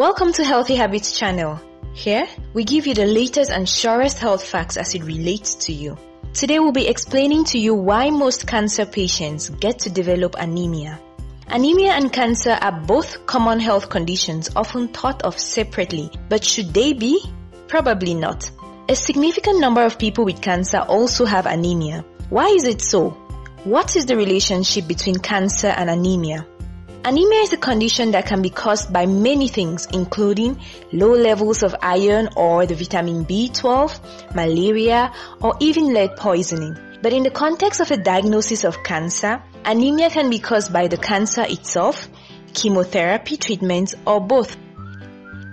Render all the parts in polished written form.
Welcome to Healthy Habits Channel. Here, we give you the latest and surest health facts as it relates to you. Today we'll be explaining to you why most cancer patients get to develop anemia. Anemia and cancer are both common health conditions often thought of separately, but should they be? Probably not. A significant number of people with cancer also have anemia. Why is it so? What is the relationship between cancer and anemia? Anemia is a condition that can be caused by many things, including low levels of iron or the vitamin B12, malaria, or even lead poisoning. But in the context of a diagnosis of cancer, anemia can be caused by the cancer itself, chemotherapy treatments, or both.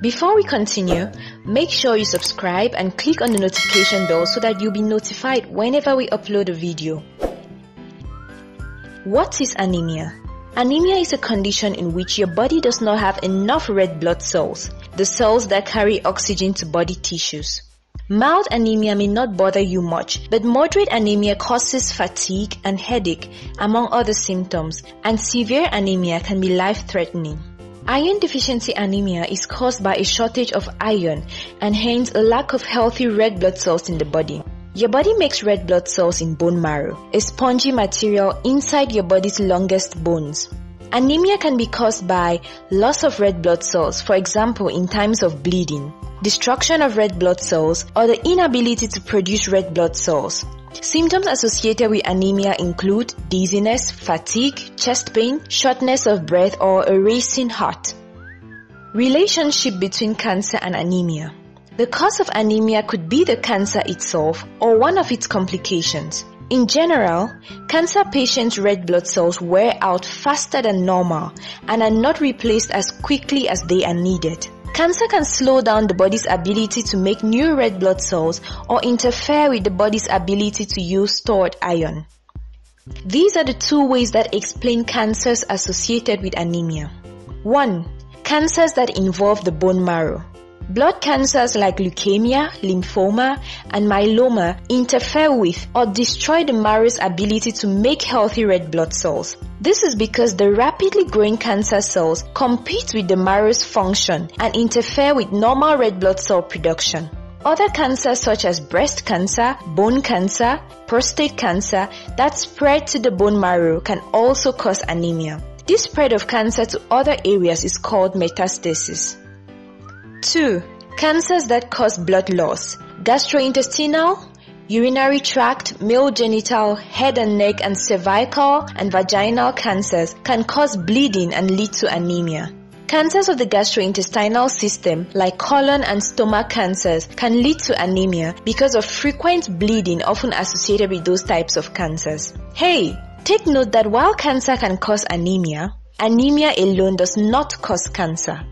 Before we continue, make sure you subscribe and click on the notification bell so that you'll be notified whenever we upload a video. What is anemia? Anemia is a condition in which your body does not have enough red blood cells, the cells that carry oxygen to body tissues. Mild anemia may not bother you much, but moderate anemia causes fatigue and headache, among other symptoms, and severe anemia can be life-threatening. Iron deficiency anemia is caused by a shortage of iron and hence a lack of healthy red blood cells in the body. Your body makes red blood cells in bone marrow, a spongy material inside your body's longest bones. Anemia can be caused by loss of red blood cells, for example in times of bleeding, destruction of red blood cells, or the inability to produce red blood cells. Symptoms associated with anemia include dizziness, fatigue, chest pain, shortness of breath, or a racing heart. Relationship between cancer and anemia. The cause of anemia could be the cancer itself or one of its complications. In general, cancer patients' red blood cells wear out faster than normal and are not replaced as quickly as they are needed. Cancer can slow down the body's ability to make new red blood cells or interfere with the body's ability to use stored iron. These are the two ways that explain cancers associated with anemia. 1. Cancers that involve the bone marrow. Blood cancers like leukemia, lymphoma, and myeloma interfere with or destroy the marrow's ability to make healthy red blood cells. This is because the rapidly growing cancer cells compete with the marrow's function and interfere with normal red blood cell production. Other cancers such as breast cancer, bone cancer, prostate cancer that spread to the bone marrow can also cause anemia. This spread of cancer to other areas is called metastasis. 2. Cancers that cause blood loss. Gastrointestinal, urinary tract, male genital, head and neck, and cervical and vaginal cancers can cause bleeding and lead to anemia. Cancers of the gastrointestinal system like colon and stomach cancers can lead to anemia because of frequent bleeding often associated with those types of cancers. Hey, take note that while cancer can cause anemia, anemia alone does not cause cancer.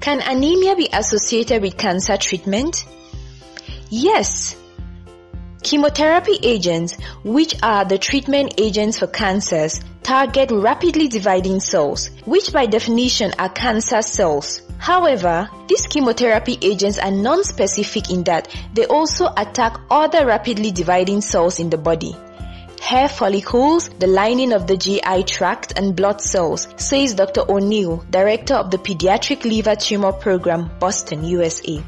Can anemia be associated with cancer treatment? Yes. Chemotherapy agents, which are the treatment agents for cancers, target rapidly dividing cells, which by definition are cancer cells. However, these chemotherapy agents are non-specific in that they also attack other rapidly dividing cells in the body. Hair follicles, the lining of the GI tract, and blood cells, says Dr. O'Neill, director of the Pediatric Liver Tumor Program, Boston, USA.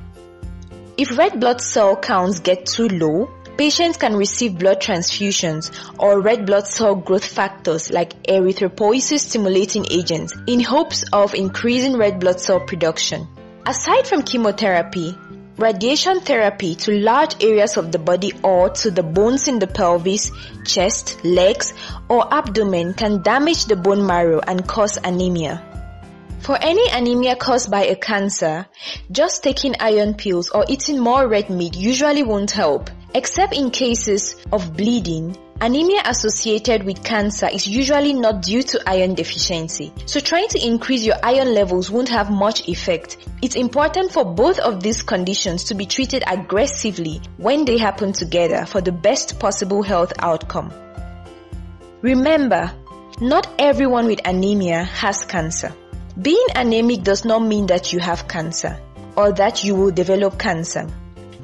If red blood cell counts get too low, patients can receive blood transfusions or red blood cell growth factors like erythropoiesis stimulating agents in hopes of increasing red blood cell production. Aside from chemotherapy, radiation therapy to large areas of the body or to the bones in the pelvis, chest, legs, or abdomen can damage the bone marrow and cause anemia. For any anemia caused by a cancer, just taking iron pills or eating more red meat usually won't help. Except in cases of bleeding, anemia associated with cancer is usually not due to iron deficiency, so trying to increase your iron levels won't have much effect. It's important for both of these conditions to be treated aggressively when they happen together for the best possible health outcome. Remember, not everyone with anemia has cancer. Being anemic does not mean that you have cancer or that you will develop cancer.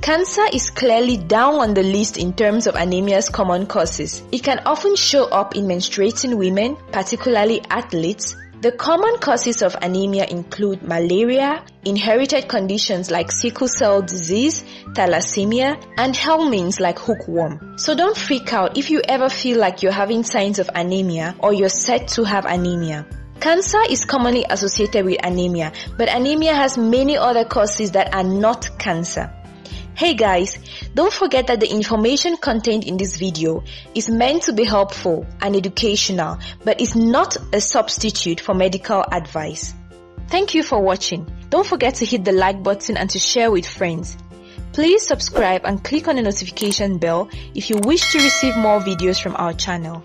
Cancer is clearly down on the list in terms of anemia's common causes. It can often show up in menstruating women, particularly athletes, The common causes of anemia include malaria, inherited conditions like sickle cell disease, thalassemia, and helminths like hookworm. So don't freak out if you ever feel like you're having signs of anemia or you're said to have anemia. Cancer is commonly associated with anemia, but anemia has many other causes that are not cancer. Hey guys, don't forget that the information contained in this video is meant to be helpful and educational, but is not a substitute for medical advice. Thank you for watching. Don't forget to hit the like button and to share with friends. Please subscribe and click on the notification bell if you wish to receive more videos from our channel.